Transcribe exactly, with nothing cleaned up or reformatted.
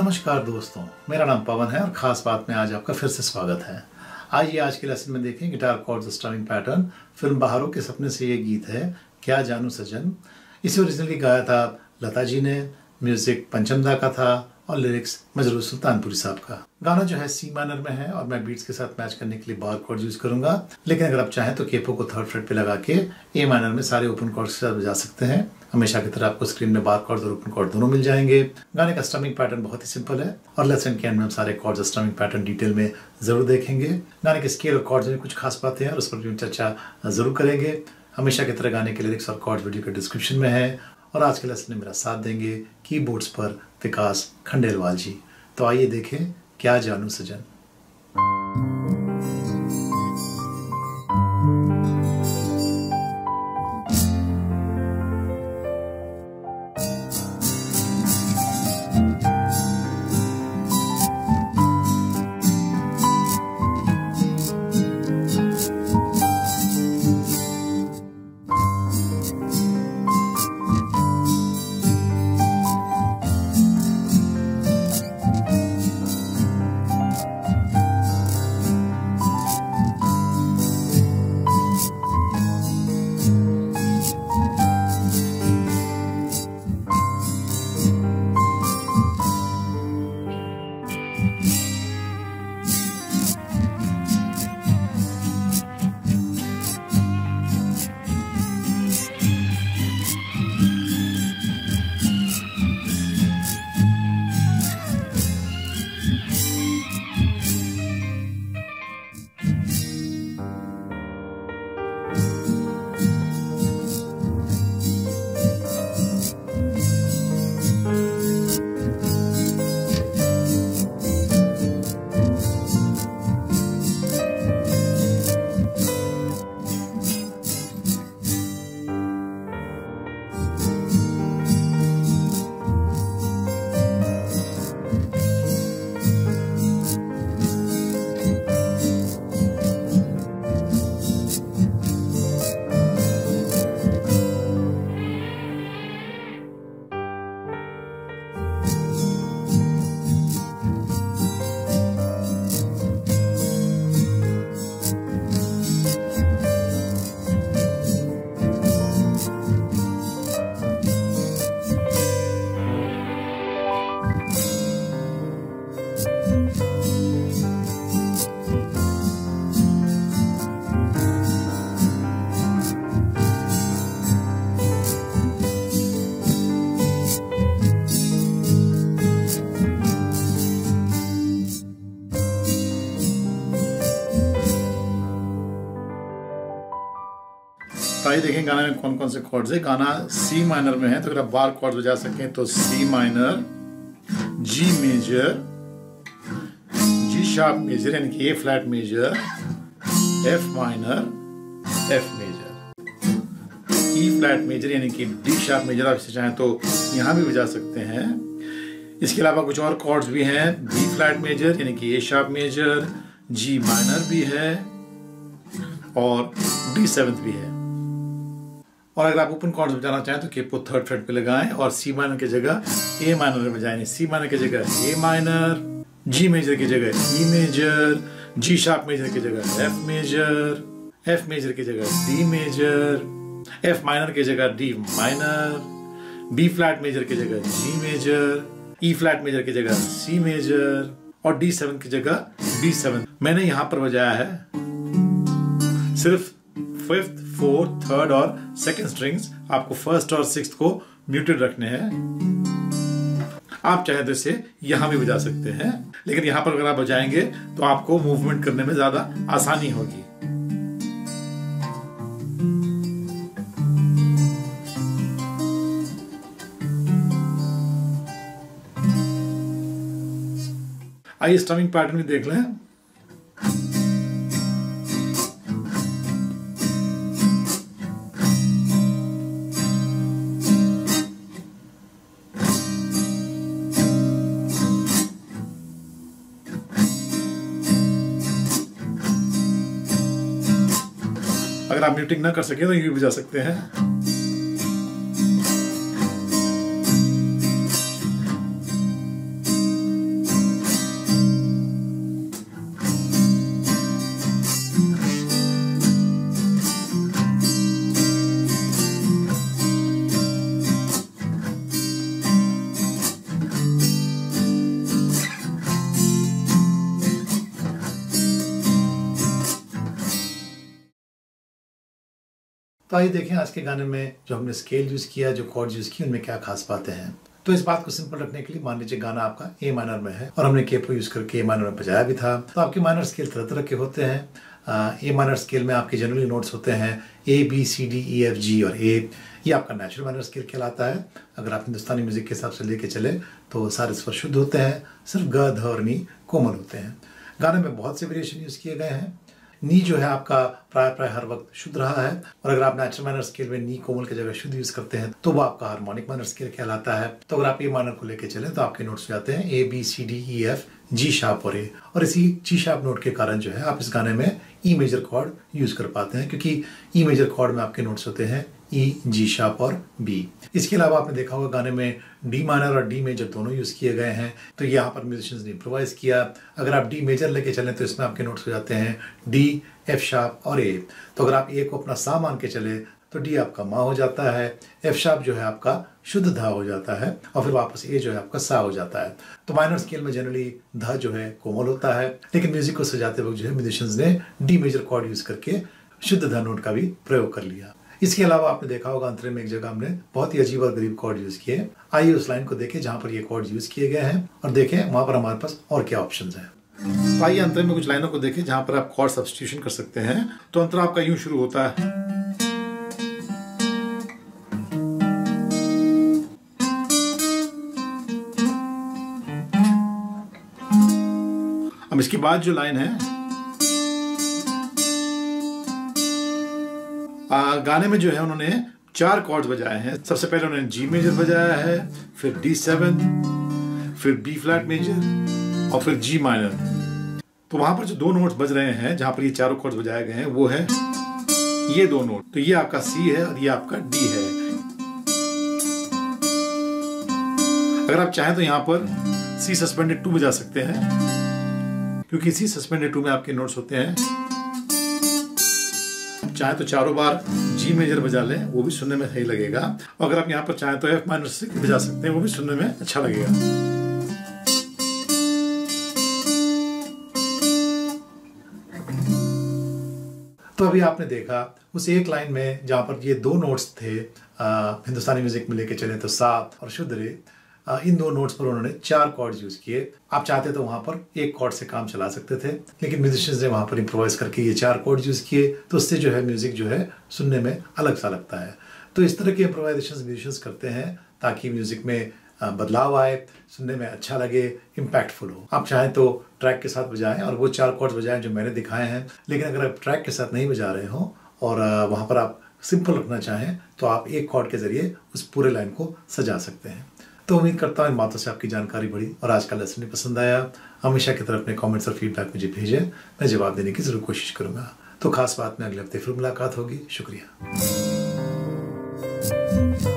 नमस्कार दोस्तों, मेरा नाम पवन है और खास बात में आज आपका फिर से स्वागत है। आइए आज के लेसन में देखें guitar chords strumming pattern, film बहारों के सपने से ये गीत है क्या जानू सजन। इसे ओरिजिनली गाया था लता जी ने, म्यूजिक पंचम दा का था और लिरिक्स मजरूह सुल्तानपुरी साहब का। गाना जो है सी माइनर में है और मैं बीट्स के साथ मैच करने के लिए बार कॉर्ड यूज करूंगा, लेकिन अगर आप चाहें तो केपो को थर्ड फ्रेट पे लगा के ए माइनर में सारे ओपन कॉर्ड्स के साथ बजा सकते हैं। हमेशा की तरह आपको स्क्रीन में बार कॉर्ड और ओपन कॉर्ड दोनों मिल जाएंगे। गाने का स्ट्रमिंग पैटर्न बहुत ही सिंपल है और लेसन के एंड में हम सारे कॉर्ड्स और स्ट्रमिंग पैटर्न डिटेल में जरूर देखेंगे। गाने के स्केल और कॉर्ड्स में कुछ खास बातें हैं और उस पर भी चर्चा जरूर करेंगे। हमेशा की तरह गाने के लिरिक्स और कॉर्ड्स वीडियो के डिस्क्रिप्शन में है और आज के लेसन में मेरा साथ देंगे कीबोर्ड्स पर विकास खंडेलवाल जी। तो आइए देखें क्या जानू सजन। आइए देखें गाना में कौन कौन से कॉर्ड्स है। गाना सी माइनर में है, तो अगर आप बार कॉर्ड बजा सकें तो C minor, G major, G sharp major यानी कि A flat major, F minor, F major, E flat major यानी कि डी शार्प मेजर। आप इसे चाहें तो यहाँ भी बजा सकते हैं। इसके अलावा कुछ और कॉर्ड्स भी हैं, बी फ्लैट मेजर यानी कि A sharp major, G minor भी है और डी सेवन्थ भी है। और अगर आप ओपन कॉर्ड्स बजाना चाहें तो केपो थर्ड फ्रेट पे लगाएं और सी माइनर की जगह ए माइनर में बजाएं। सी माइनर की जगह ए माइनर, जी मेजर की जगह E major, G sharp major की जगह एफ मेजर, एफ मेजर की जगह डी मेजर, एफ माइनर की जगह D minor, B flat major की जगह G major, E flat major की जगह सी मेजर और डी सेवन की जगह डी सेवन। मैंने यहाँ पर बजाया है सिर्फ फिफ्थ, फोर्थ, थर्ड और सेकंड स्ट्रिंग्स। आपको फर्स्ट और सिक्स्थ को म्यूटेड रखने हैं। आप चाहे तो इसे यहां भी बजा सकते हैं, लेकिन यहां पर अगर आप बजाएंगे तो आपको मूवमेंट करने में ज्यादा आसानी होगी। आइए स्ट्रमिंग पैटर्न भी देख लें। अगर आप म्यूटिंग ना कर सके तो ये भी बजा सकते हैं। तो आइए देखें आज के गाने में जो हमने स्केल यूज़ किया, जो कॉर्ड यूज़ की, उनमें क्या खास बातें हैं। तो इस बात को सिंपल रखने के लिए मान लीजिए गाना आपका ए माइनर में है और हमने केप को यूज़ करके ए माइनर में बजाया भी था। तो आपके माइनर स्केल तरह तरह के होते हैं। ए माइनर स्केल में आपके जनरली नोट्स होते हैं A B C D E F G और ए, ये आपका नेचुरल माइनर स्केल कहलाता है। अगर आप हिंदुस्तानी म्यूज़िक के हिसाब से लेके चले तो सारे स्वर शुद्ध होते हैं, सिर्फ ग ध और नी कोमल होते हैं। गाने में बहुत से वेरिएशन यूज़ किए गए हैं। नी जो है आपका प्राय प्राय हर वक्त शुद्ध रहा है और अगर आप नेचुरल माइनर स्केल में नी कोमल की जगह शुद्ध यूज करते हैं तो वो आपका हार्मोनिक माइनर स्केल कहलाता है। तो अगर आप ए माइनर को लेके चले तो आपके नोट्स हो जाते हैं A B C D E F G sharp और ए, और इसी जी शार्प नोट के कारण जो है आप इस गाने में ई मेजर कॉर्ड यूज कर पाते हैं, क्योंकि ई मेजर कॉर्ड में आपके नोट्स होते हैं ई जी शार्प और बी। इसके अलावा आपने देखा होगा गाने में डी माइनर और डी मेजर दोनों यूज किए गए हैं, तो यहाँ पर म्यूजिशियंस ने इम्प्रोवाइज किया। अगर आप डी मेजर लेके चलें तो इसमें आपके नोट्स हो जाते हैं डी एफ शार्प और ए। तो अगर आप ए को अपना सा मान के चले तो डी आपका माँ हो जाता है, एफ शार्प जो है आपका शुद्ध धा हो जाता है और फिर वापस ए जो है आपका सा हो जाता है। तो माइनर स्केल में जनरली धा जो है कोमल होता है, लेकिन म्यूजिक को सजाते वक्त जो है म्यूजिशियंस ने डी मेजर कॉर्ड यूज करके शुद्ध धा नोट का भी प्रयोग कर लिया। इसके अलावा आपने देखा होगा अंतरे में एक जगह हमने बहुत ही अजीब और गरीब कॉर्ड यूज किए। आइए उस लाइन को देखें जहाँ पर ये कॉर्ड यूज किए गए हैं और देखें वहाँ पर हमारे पास और क्या ऑप्शंस हैं। तो आइए अंतरे में कुछ लाइनों को देखें जहाँ पर आप कॉर्ड सब्स्टिट्यूशन कर सकते हैं। तो अंतरा आपका यूं शुरू होता है, अब इसके बाद जो लाइन है आ, गाने में जो है उन्होंने चार कॉर्ड्स बजाए हैं। सबसे पहले उन्होंने जी मेजर बजाया है, फिर डी सेवन, फिर बी फ्लैट मेजर और फिर जी माइनर। तो वहां पर जो दो नोट्स बज रहे हैं जहां पर ये चारों कॉर्ड्स बजाए गए हैं वो है ये दो नोट। तो ये आपका सी है और ये आपका डी है। अगर आप चाहें तो यहाँ पर सी सस्पेंडेड टू बजा सकते हैं, क्योंकि सी सस्पेंडेड टू में आपके नोट्स होते हैं। चाहे तो चारों बार जी मेजर बजा लें, वो भी सुनने में सही लगेगा। और अगर आप यहाँ पर चाहें तो एफ माइनर सिक्स बजा सकते हैं, वो भी सुनने में अच्छा लगेगा। तो अभी आपने देखा उस एक लाइन में जहाँ पर ये दो नोट्स थे आ, हिंदुस्तानी म्यूजिक में लेके चले तो सा और शुद्ध रे, इन दो नोट्स पर उन्होंने चार कॉर्ड्स यूज किए। आप चाहते तो वहां पर एक कॉर्ड से काम चला सकते थे, लेकिन म्यूजिशियंस ने वहां पर इम्प्रोवाइज करके ये चार कॉर्ड्स यूज किए, तो उससे जो है म्यूजिक जो है सुनने में अलग सा लगता है। तो इस तरह के इम्प्रोवाइजेशंस म्यूजिशियंस करते हैं ताकि म्यूजिक में बदलाव आए, सुनने में अच्छा लगे, इम्पैक्टफुल हो। आप चाहें तो ट्रैक के साथ बजाएं और वो चार कॉर्ड्स बजाएं जो मैंने दिखाए हैं, लेकिन अगर आप ट्रैक के साथ नहीं बजा रहे हो और वहाँ पर आप सिंपल रखना चाहें तो आप एक कॉर्ड के जरिए उस पूरे लाइन को सजा सकते हैं। तो उम्मीद करता हूँ इन बातों से आपकी जानकारी बढ़ी और आज का लेसन भी पसंद आया। हमेशा की तरह अपने कमेंट्स और फीडबैक मुझे भेजें, मैं जवाब देने की जरूर कोशिश करूँगा। तो खास बात में अगले हफ्ते फिर मुलाकात होगी। शुक्रिया।